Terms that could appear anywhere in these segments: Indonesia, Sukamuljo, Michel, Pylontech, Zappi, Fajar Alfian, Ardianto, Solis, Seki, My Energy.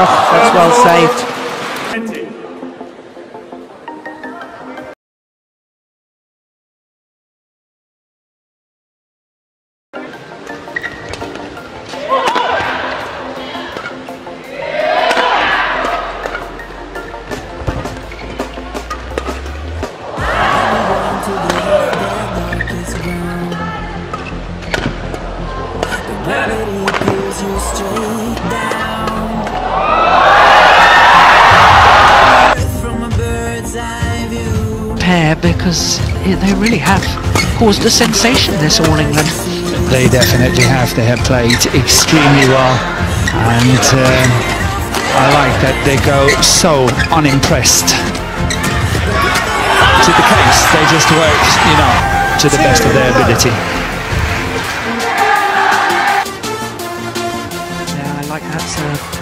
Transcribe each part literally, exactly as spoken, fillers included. Oh, that's well saved. Pair, because they really have caused a sensation this All England. They definitely have. They have played extremely well, and um, I like that they go so unimpressed. Is it the case? They just work, you know, to the best of their ability. Yeah, I like that serve.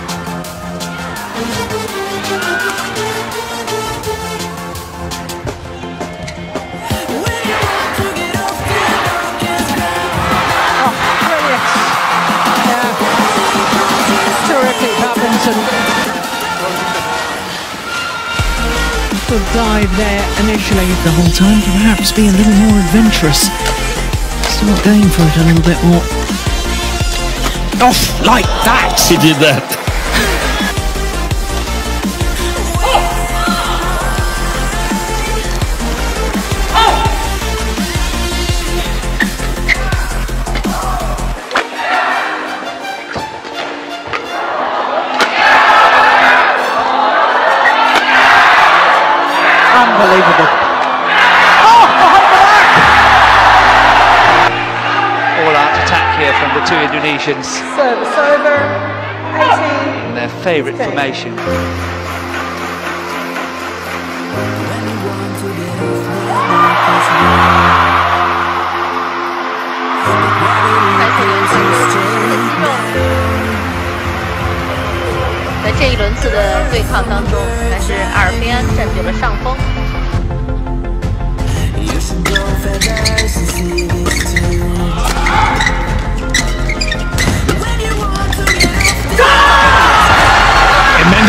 Good dive there initially. The whole time perhaps be a little more adventurous. Start going for it a little bit more. Off like that! He did that. Unbelievable. Oh, behind the back! All-out attack here from the two Indonesians. Service over, eighteen. In their favourite formation. It meant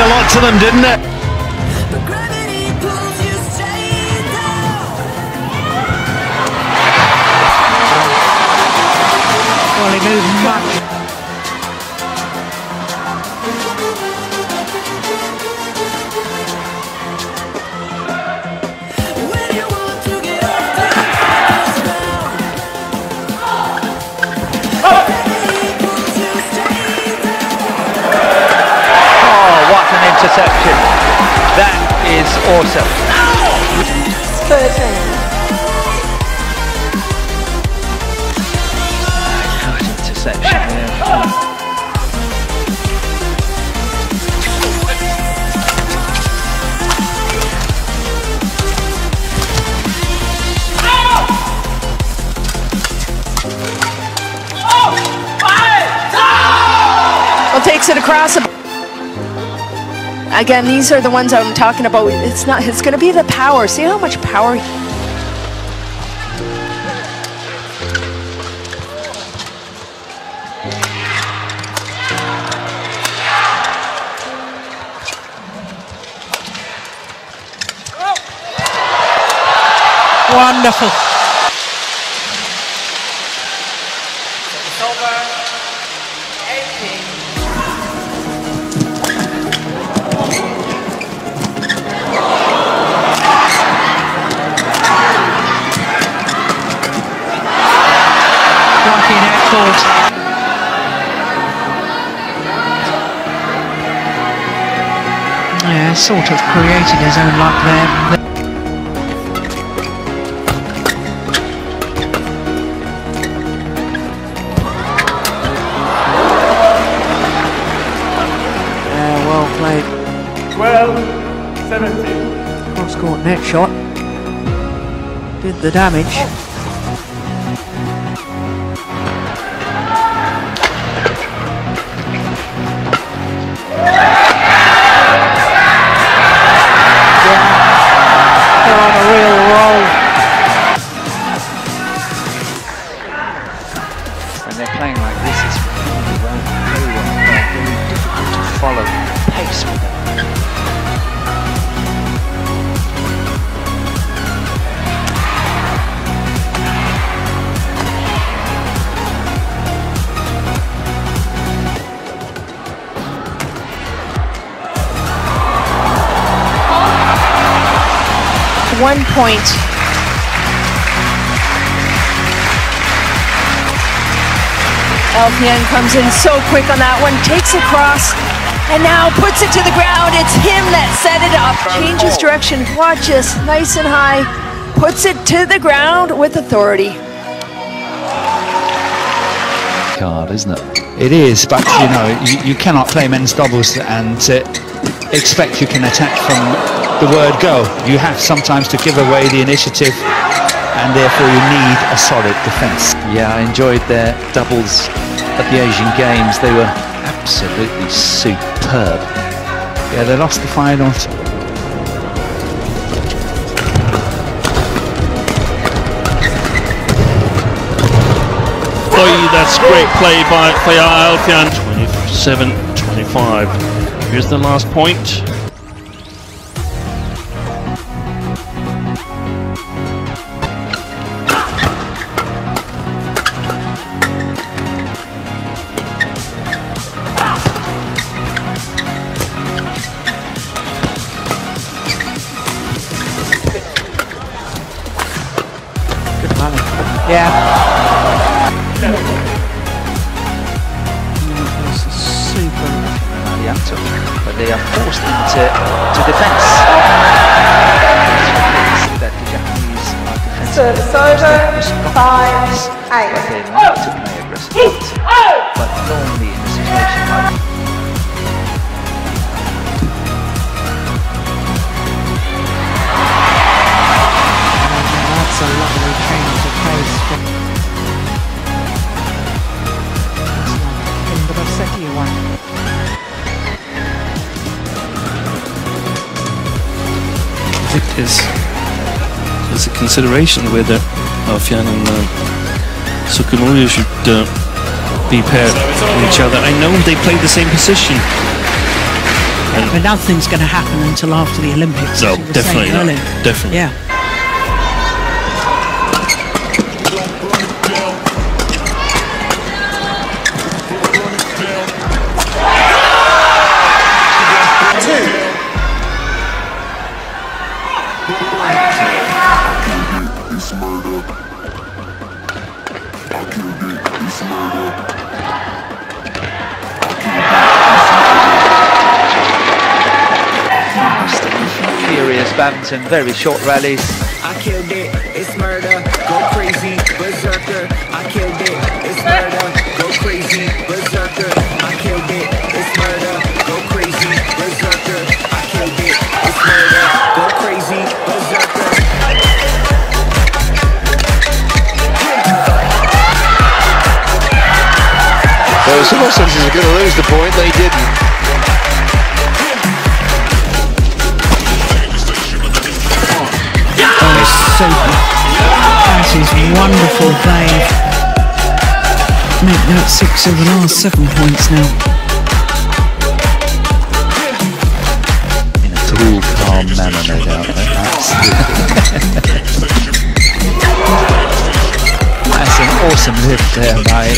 a lot to them, didn't it? Well, it is much. Interception. That is awesome. Good interception there. Well, takes it across. Again, these are the ones I'm talking about. It's not. It's going to be the power. See how much power. Wonderful. It's over. eighteen. Yeah, sort of created his own luck there. Yeah, well played. twelve seventeen. Cross-court net shot. Did the damage. Oh. They're playing like this, is really well, very well, very difficult to follow. one point. Alfian comes in so quick on that one, takes a cross, and now puts it to the ground. It's him that set it up. Changes direction, watches, nice and high, puts it to the ground with authority. Card, isn't it? It is, but you know, you, you cannot play men's doubles and uh, expect you can attack from the word go. You have sometimes to give away the initiative, and therefore you need a solid defense. Yeah, I enjoyed their doubles at the Asian Games. They were absolutely superb. Yeah, they lost the final. That's great play by Fajar Alfian. twenty-seven twenty-five. Here's the last point. Good money. Yeah. Yeah. But they are forced into to defense. That the Japanese are defensive. It's over. Five, eight. But they like to play aggressively. But normally in a situation like that. That's a lovely change of pace from the Seki one. Is is a consideration whether Alfian and uh, Sukamuljo should uh, be paired with each other. I know they play the same position, yeah, and but nothing's going to happen until after the Olympics. No, definitely not. Definitely. Yeah. Furious badminton, very short rallies. I killed it, it's murder, go crazy, berserker. I killed it, it's murder, go crazy, berserker. I killed it, it's murder, go crazy, berserker. I killed it, it's murder, go crazy, berserker. Well, someone says he's going to lose the point, they didn't. Super. That is wonderful, Dave. Make that six of the last seven points now. In a cool, calm manner, no doubt. That's an awesome lift there by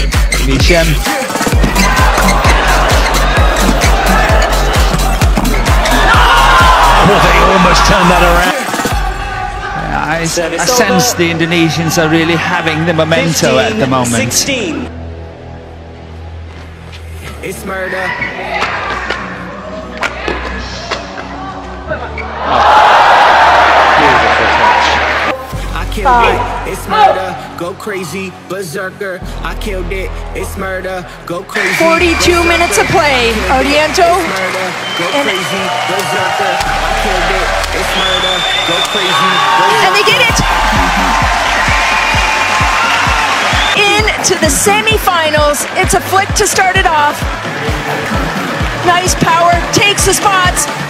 Michel. Oh, they almost turned that around. I, I sense the Indonesians are really having the memento at the moment. sixteen. It's murder. Oh. I killed it. It's murder. Go crazy, berserker. I killed it. It's murder. Go crazy. forty-two minutes of play. Ardianto. Go crazy, berserker. I killed it. It's murder. Go crazy. And they did it. Into the semi-finals. It's a flick to start it off. Nice power. Takes the spots.